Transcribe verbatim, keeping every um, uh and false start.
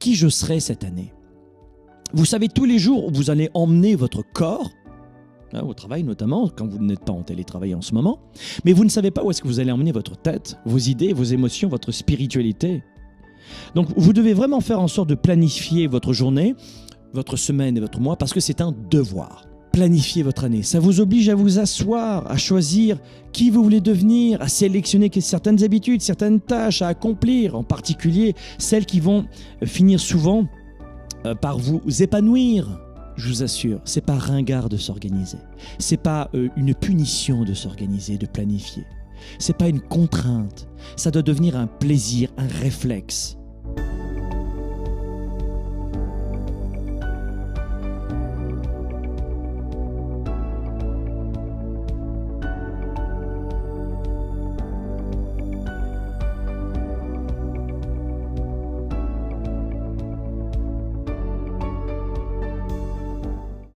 qui je serai cette année. Vous savez, tous les jours où vous allez emmener votre corps, hein, au travail notamment, quand vous n'êtes pas en télétravail en ce moment, mais vous ne savez pas où est-ce que vous allez emmener votre tête, vos idées, vos émotions, votre spiritualité. Donc vous devez vraiment faire en sorte de planifier votre journée, votre semaine et votre mois, parce que c'est un devoir. Planifiez votre année. Ça vous oblige à vous asseoir, à choisir qui vous voulez devenir, à sélectionner certaines habitudes, certaines tâches à accomplir, en particulier celles qui vont finir souvent par vous épanouir. Je vous assure, c'est pas ringard de s'organiser. C'est pas une punition de s'organiser, de planifier. C'est pas une contrainte. Ça doit devenir un plaisir, un réflexe.